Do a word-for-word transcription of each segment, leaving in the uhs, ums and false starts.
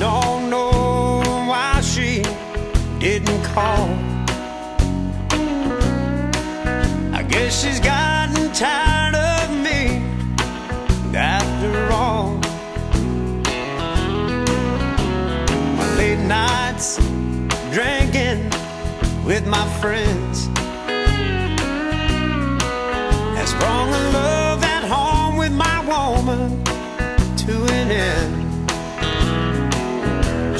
don't know why she didn't call. I guess she's gotten tired of me after all. My late nights drinking with my friends has brought the love at home with my woman to an end.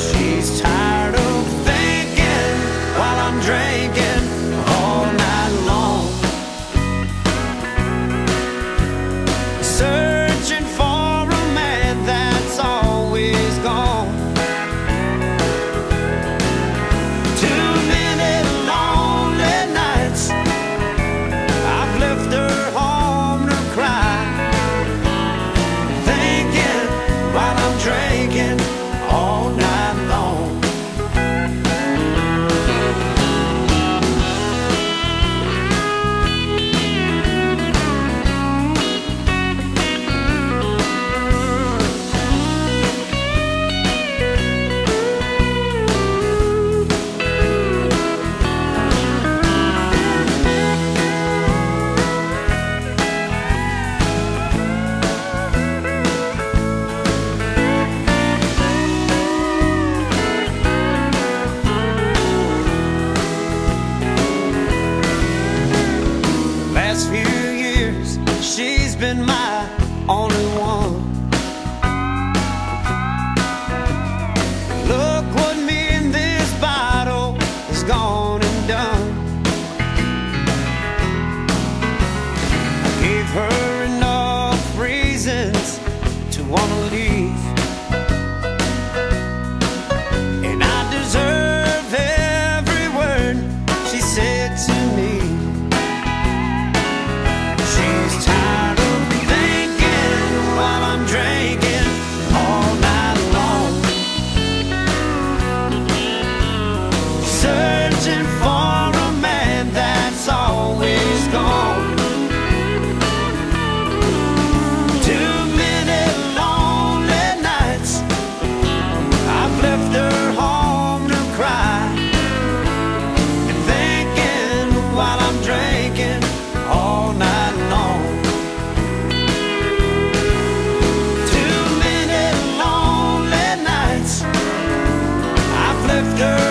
She's tired of thinking while I'm drinking all night long, searching for a man that's always gone. Too many lonely nights I've left her home to cry, thinking while I'm drinking all night. Last few years, she's been my only one. Look what me and this bottle has gone and done. I gave her enough reasons to want to leave, and I deserve every word she said to me. After